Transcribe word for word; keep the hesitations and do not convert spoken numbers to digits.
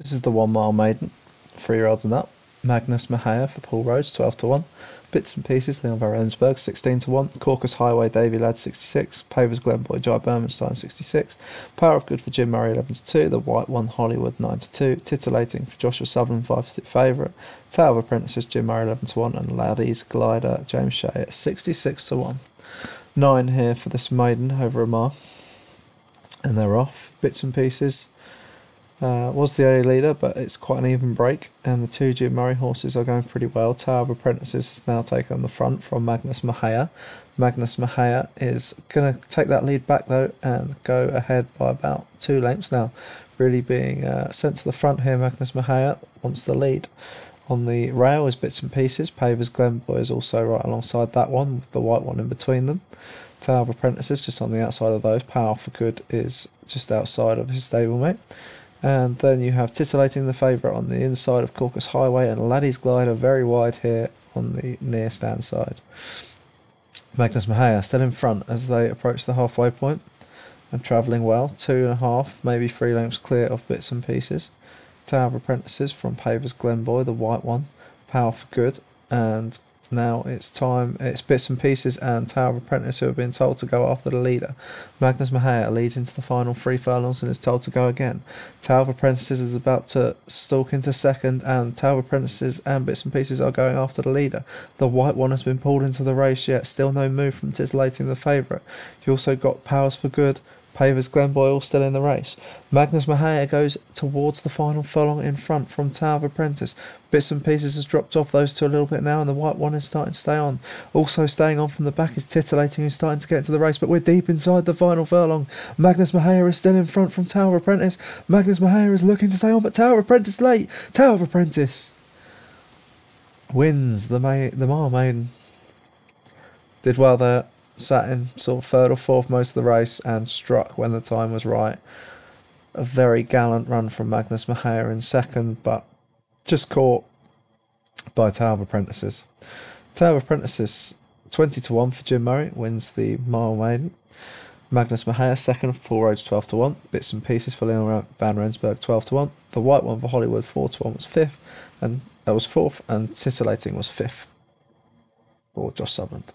This is the one mile maiden, three-year-olds and up. Magnus Mahaya for Paul Rhodes, twelve to one. Bits and Pieces, Leon Van Rensburg, sixteen to one. Caucus Highway, Davy Ladd, sixty-six. Pavers Glenboy, Jai Bermanstein, sixty-six. Power of Good for Jim Murray, eleven to two. The White One, Hollywood, nine to two. Titillating for Joshua Southern, five to two favourite. Tale of Apprentices, Jim Murray, eleven to one. And Laddie's Glider, James Shea, at sixty-six to one. nine here for this maiden, over a mile. And they're off. Bits and Pieces Uh, was the early leader, but it's quite an even break, and the two Jim Murray horses are going pretty well. Tale of Apprentices has now taken on the front from Magnus Mahaya. Magnus Mahaya is going to take that lead back though and go ahead by about two lengths now, really being uh, sent to the front here. Magnus Mahaya wants the lead. On the rail is Bits and Pieces. Pavers Glenboy is also right alongside that one, with the White One in between them. Tale of Apprentices just on the outside of those. Power for Good is just outside of his stablemate. And then you have Titillating, the favourite, on the inside of Caucus Highway, and Laddie's Glider very wide here on the near stand side. Magnus Mahaya still in front as they approach the halfway point and travelling well. Two and a half, maybe three lengths clear of Bits and Pieces. Tale of Apprentices from Pavers Glenboy, the White One, Power for Good, and now it's time, it's Bits and Pieces and Tale of Apprentices who are being told to go after the leader. Magnus Mahaya leads into the final three furlongs and is told to go again. Tale of Apprentices is about to stalk into second, and Tale of Apprentices and Bits and Pieces are going after the leader. The White One has been pulled into the race yet, still no move from Titillating, the favourite. You also got Powers for Good, Pavers Glenboy all still in the race. Magnus Mahaya goes towards the final furlong in front from Tale of Apprentices. Bits and Pieces has dropped off those two a little bit now, and the White One is starting to stay on. Also staying on from the back is Titillating, who's starting to get into the race, but we're deep inside the final furlong. Magnus Mahaya is still in front from Tale of Apprentices. Magnus Mahaya is looking to stay on, but Tale of Apprentices late. Tale of Apprentices wins the, ma the mile maiden. Did well there. Sat in sort of third or fourth most of the race and struck when the time was right. A very gallant run from Magnus Mahaya in second, but just caught by Tale of Apprentices. Tale of Apprentices, twenty to one for Jim Murray, wins the mile maiden. Magnus Mahaya second, Paul Rhodes twelve to one. Bits and Pieces for Leon Van Rensburg twelve to one. The White One for Hollywood four to one was fifth, and that was fourth, and Titillating was fifth for Josh Sutherland.